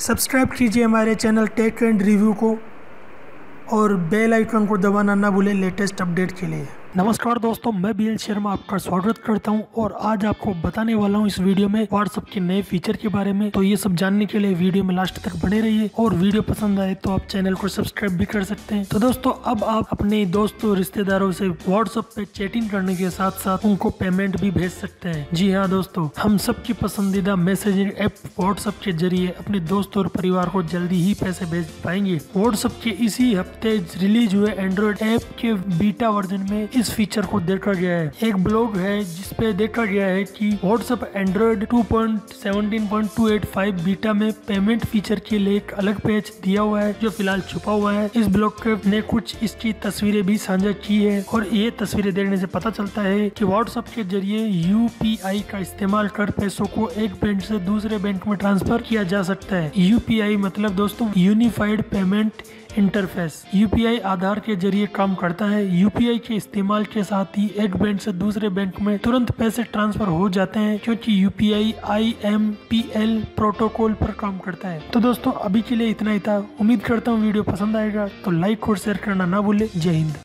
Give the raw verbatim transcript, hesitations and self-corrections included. Subscribe कीजिए हमारे channel take and review को और बेल आइकन को दबाना ना भूलें लेटेस्ट अपडेट के लिए। नमस्कार दोस्तों, मैं बी एल शर्मा आपका स्वागत करता हूं और आज आपको बताने वाला हूं इस वीडियो में WhatsApp के नए फीचर के बारे में। तो ये सब जानने के लिए वीडियो में लास्ट तक बने रहिए और वीडियो पसंद आए तो आप चैनल को सब्सक्राइब भी कर सकते हैं। तो दोस्तों, अब आप अपने दोस्तों रिश्तेदारों से WhatsApp पे चैटिंग करने के साथ साथ उनको पेमेंट भी भेज सकते हैं। जी हाँ दोस्तों, हम सबकी पसंदीदा मैसेजिंग ऐप WhatsApp के जरिए अपने दोस्तों और परिवार को जल्दी ही पैसे भेज पाएंगे। WhatsApp के इसी हफ्ते रिलीज हुए एंड्रॉइड ऐप के बीटा वर्जन में इस फीचर को देखा गया है। एक ब्लॉग है जिसपे देखा गया है कि WhatsApp Android two point seventeen point two eight five beta में पेमेंट फीचर के लिए एक अलग पेज दिया हुआ है जो फिलहाल छुपा हुआ है। इस ब्लॉग ने कुछ इसकी तस्वीरें भी साझा की है और ये तस्वीरें देखने से पता चलता है कि WhatsApp के जरिए यू पी आई का इस्तेमाल कर पैसों को एक बैंक से दूसरे बैंक में ट्रांसफर किया जा सकता है। यू पी आई मतलब दोस्तों unified payment interface. U P I Aadhaar के जरिए काम करता है। यू पी आई के इस्तेमाल के साथ ही एक बैंक से दूसरे बैंक में तुरंत पैसे ट्रांसफर हो जाते हैं क्योंकि U P I I M P L protocol पर काम करता है। तो दोस्तों, अभी के लिए इतना ही था। उम्मीद करता हूँ वीडियो पसंद आएगा, तो लाइक और शेयर करना ना भूले। जय हिंद।